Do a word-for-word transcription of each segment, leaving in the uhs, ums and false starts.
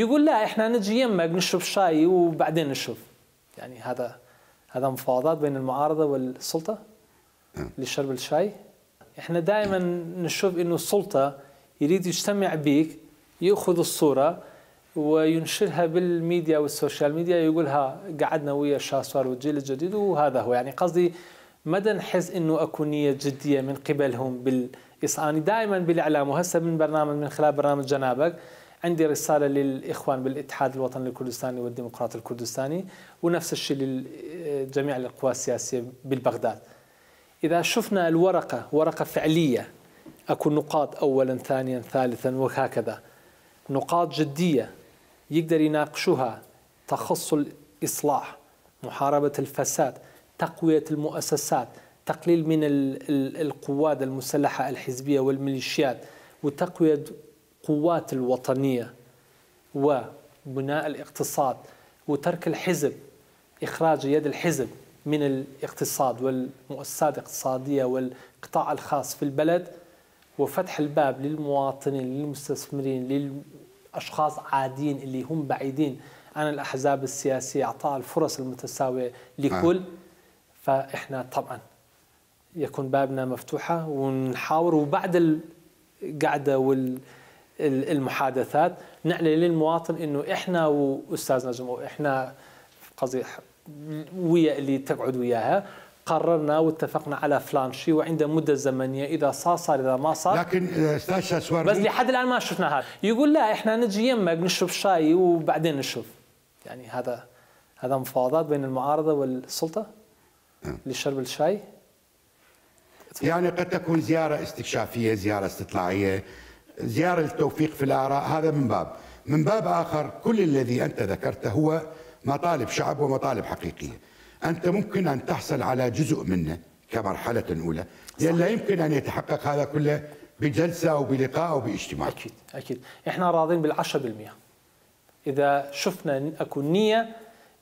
يقول لا احنا نجي يمك نشرب شاي وبعدين نشوف. يعني هذا هذا مفاوضات بين المعارضه والسلطه لشرب الشاي. احنا دائما نشوف انه السلطه يريد يجتمع بيك، ياخذ الصوره وينشرها بالميديا والسوشيال ميديا، يقولها قعدنا ويا شاسوار والجيل الجديد وهذا هو. يعني قصدي ما نحس انه اكو نيه جديه من قبلهم بالاصعان دائما بالاعلام. وهسه من برنامج من خلال برنامج جنابك عندي رساله للاخوان بالاتحاد الوطني الكردستاني والديمقراطي الكردستاني، ونفس الشيء لجميع القوى السياسيه بالبغداد. اذا شفنا الورقه ورقه فعليه اكو نقاط اولا ثانيا ثالثا وهكذا، نقاط جديه يقدر يناقشوها تخص الاصلاح، محاربه الفساد، تقوية المؤسسات، تقليل من القوات المسلحة الحزبية والميليشيات، وتقوية قوات الوطنية، وبناء الاقتصاد، وترك الحزب، إخراج يد الحزب من الاقتصاد والمؤسسات الاقتصادية والقطاع الخاص في البلد، وفتح الباب للمواطنين للمستثمرين للأشخاص عاديين اللي هم بعيدين عن الأحزاب السياسية، إعطاء الفرص المتساوية لكل. فإحنا طبعا يكون بابنا مفتوحة ونحاور، وبعد القعدة والمحادثات نعلن للمواطن إنه إحنا وأستاذ نجم وإحنا قضية ويا اللي تقعد وياها قررنا واتفقنا على فلان شيء، وعنده مدة زمنية، إذا صار صار إذا ما صار. لكن أستاذ شاسوار بس لحد الآن ما شفنا هذا. يقول لا إحنا نجي يمك نشرب شاي وبعدين نشوف. يعني هذا هذا مفاوضات بين المعارضة والسلطة لشرب الشاي؟ يعني قد تكون زيارة استكشافية، زيارة استطلاعية، زيارة للتوفيق في الآراء. هذا من باب من باب آخر كل الذي أنت ذكرته هو مطالب شعب ومطالب حقيقية، أنت ممكن أن تحصل على جزء منه كمرحلة أولى، لأن لا يمكن أن يتحقق هذا كله بجلسة أو بلقاء أو باجتماع. أكيد أكيد إحنا راضين بالعشرة بالمئة إذا شفنا أكو نية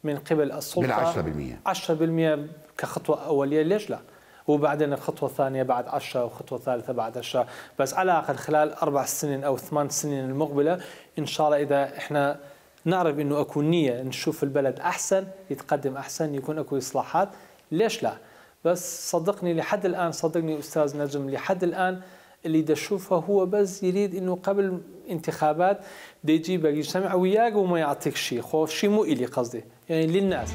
من قبل السلطة بالعشرة بالمئة عشرة بالمئة كخطوة أولية، ليش لا؟ وبعدين الخطوة الثانية بعد عشرة وخطوة ثالثة بعد عشرة، بس على الأقل خلال أربع سنين أو ثمان سنين المقبلة إن شاء الله إذا إحنا نعرف إنه أكو نية نشوف البلد أحسن، يتقدم أحسن، يكون أكو إصلاحات، ليش لا؟ بس صدقني لحد الآن، صدقني أستاذ نجم لحد الآن اللي دشوفه هو بس يريد إنه قبل انتخابات دي يجيبك يجتمع وياك وما يعطيك شيء، خوف شيء مو إلي قصدي، يعني للناس.